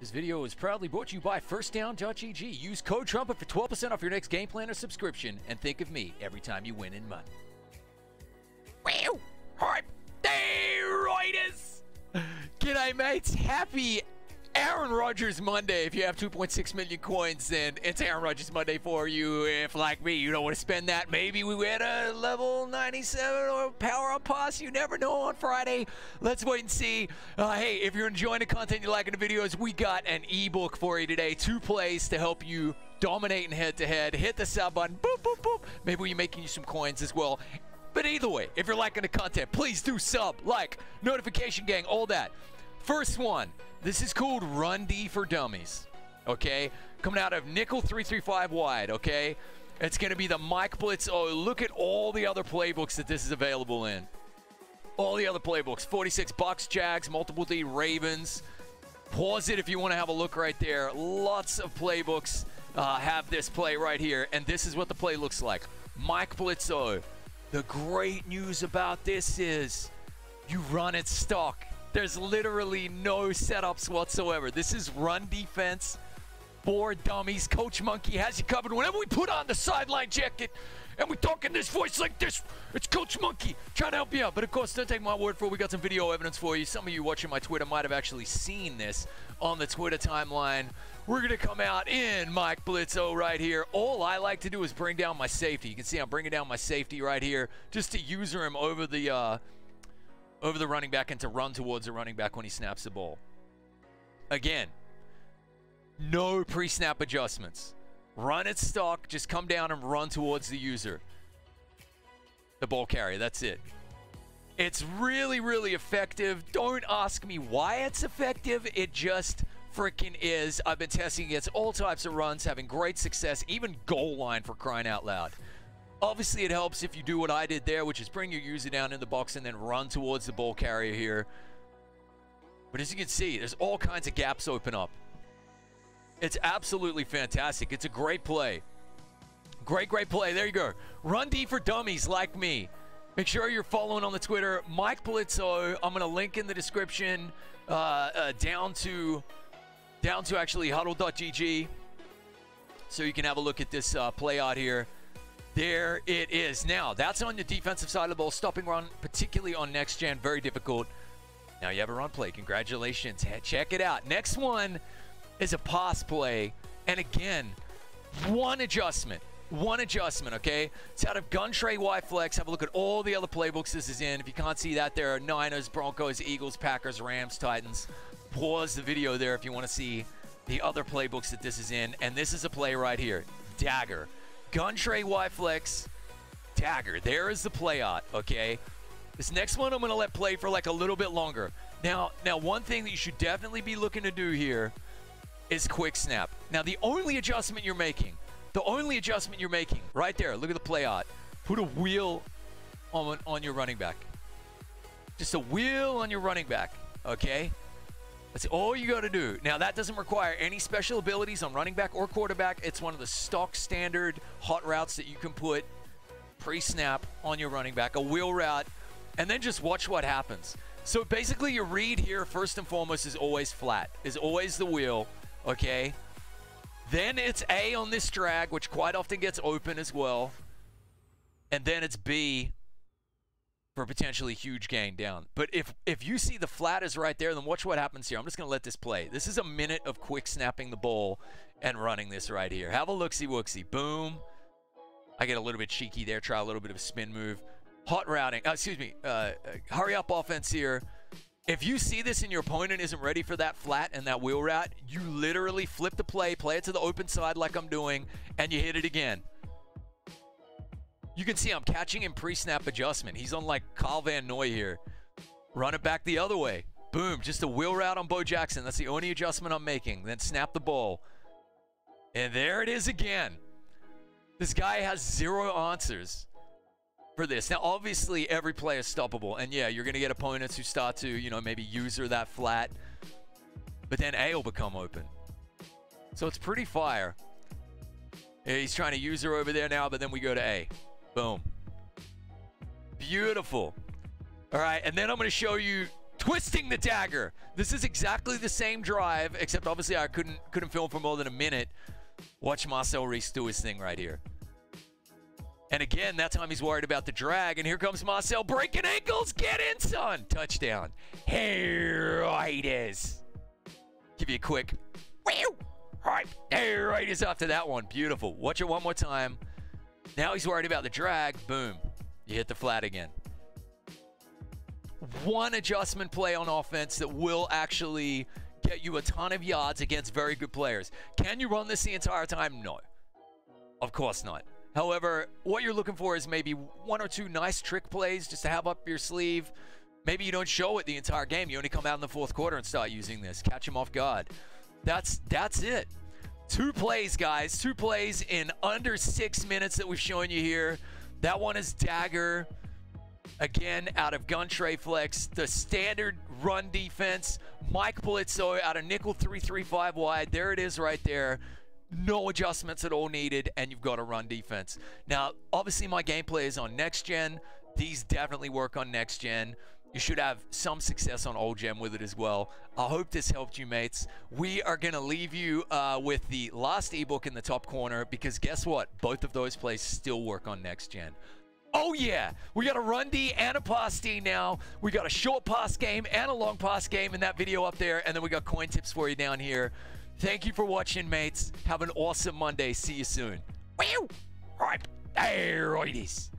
This video is proudly brought to you by firstdown.gg. Use code TRUMPET for 12% off your next game plan or subscription, and think of me every time you win in money. Wow, HYPE Raiders! G'day mates, happy Aaron Rodgers Monday. If you have 2.6 million coins, then it's Aaron Rodgers Monday for you. If, like me, you don't want to spend that, maybe we win a level 97 or power up pass. You never know on Friday. Let's wait and see. Hey, if you're enjoying the content, you're liking the videos, we got an ebook for you today. 2 plays to help you dominate in head-to-head. Hit the sub button. Boop, boop, boop. Maybe we're making you some coins as well. But either way, if you're liking the content, please do sub, like, notification gang, all that. First one, this is called Run D for Dummies, okay? Coming out of Nickel 335 wide, okay? It's going to be the Mike Blitzo. Look at all the other playbooks that this is available in. All the other playbooks, 46 Bucks, Jags, multiple D, Ravens. Pause it if you want to have a look right there. Lots of playbooks have this play right here, and this is what the play looks like. Mike Blitzo. The great news about this is you run it stock. There's literally no setups whatsoever. This is run defense for dummies. Coach Monkey has you covered. Whenever we put on the sideline jacket and we talk in this voice like this, it's Coach Monkey trying to help you out. But of course, don't take my word for it. We got some video evidence for you. Some of you watching my Twitter might have actually seen this on the Twitter timeline. We're going to come out in Mike Blitzo right here. All I like to do is bring down my safety. You can see I'm bringing down my safety right here just to user him over the running back and to run towards the running back when he snaps the ball. Again, no pre-snap adjustments. Run at stock, just come down and run towards the user. The ball carrier, that's it. It's really, really effective. Don't ask me why it's effective. It just freaking is. I've been testing against all types of runs, having great success, even goal line, for crying out loud. Obviously it helps if you do what I did there, which is bring your user down in the box and then run towards the ball carrier here. But as you can see, there's all kinds of gaps open up. It's absolutely fantastic. It's a great play. Great, great play. There you go. Run D for dummies like me. Make sure you're following on the Twitter. Mike Blitzo. I'm going to link in the description down to actually huddle.gg, so you can have a look at this play out here. There it is. Now, that's on the defensive side of the ball. Stopping run, particularly on next gen, very difficult. Now you have a run play. Congratulations. Check it out. Next one is a pass play. And again, one adjustment. One adjustment, okay? It's out of Gun Trey Y Flex. Have a look at all the other playbooks this is in. If you can't see that, there are Niners, Broncos, Eagles, Packers, Rams, Titans. Pause the video there if you want to see the other playbooks that this is in. And this is a play right here. Dagger. Gun Trey Y Flex, Dagger. There is the play out, okay? This next one I'm going to let play for like a little bit longer. Now one thing that you should definitely be looking to do here is quick snap. Now, the only adjustment you're making, right there, look at the play out. Put a wheel on your running back. Just a wheel on your running back, okay? That's all you got to do. Now, that doesn't require any special abilities on running back or quarterback. It's one of the stock standard hot routes that you can put pre-snap on your running back, a wheel route, and then just watch what happens. So basically, your read here, first and foremost, is always flat, is always the wheel, okay? Then it's A on this drag, which quite often gets open as well. And then it's B for a potentially huge gain down. But if you see the flat is right there, then watch what happens here. I'm just going to let this play. This is a minute of quick snapping the ball and running this right here. Have a looksy-wooksy. Boom. I get a little bit cheeky there. Try a little bit of a spin move. Hot routing. Hurry up offense here. If you see this and your opponent isn't ready for that flat and that wheel route, you literally flip the play, play it to the open side like I'm doing, and you hit it again. You can see I'm catching in pre-snap adjustment. He's on like Kyle Van Noy here. Run it back the other way. Boom, just a wheel route on Bo Jackson. That's the only adjustment I'm making. Then snap the ball. And there it is again. This guy has 0 answers for this. Now, obviously, every play is stoppable. And yeah, you're going to get opponents who start to, you know, maybe user that flat. But then A will become open. So it's pretty fire. He's trying to user over there now, but then we go to A. Boom. Beautiful. All right, and then I'm going to show you twisting the dagger. This is exactly the same drive, except obviously I couldn't film for more than a minute. Watch Marcel Reese do his thing right here. And again, that time he's worried about the drag. And here comes Marcel breaking ankles. Get in, son. Touchdown. Here it is. Give you a quick. All right. There it is after that one. Beautiful. Watch it one more time. Now he's worried about the drag. Boom. You hit the flat again. One adjustment play on offense that will actually get you a ton of yards against very good players. Can you run this the entire time? No. Of course not. However, what you're looking for is maybe one or two nice trick plays just to have up your sleeve. Maybe you don't show it the entire game. You only come out in the fourth quarter and start using this. Catch them off guard. That's it. 2 plays, guys. 2 plays in under 6 minutes that we've shown you here. That one is Dagger. Again, out of Gun Trey Flex. The standard run defense. Mike Blitzo out of Nickel 335 wide. There it is right there. No adjustments at all needed, and you've got a run defense. Now, obviously my gameplay is on next gen. These definitely work on next gen. You should have some success on old gen with it as well. I hope this helped you, mates. We are going to leave you with the last ebook in the top corner, because guess what? Both of those plays still work on next gen. Oh yeah, we got a run D and a pass D now. We got a short pass game and a long pass game in that video up there, and then we got coin tips for you down here. Thank you for watching, mates. Have an awesome Monday. See you soon. All right, there it is.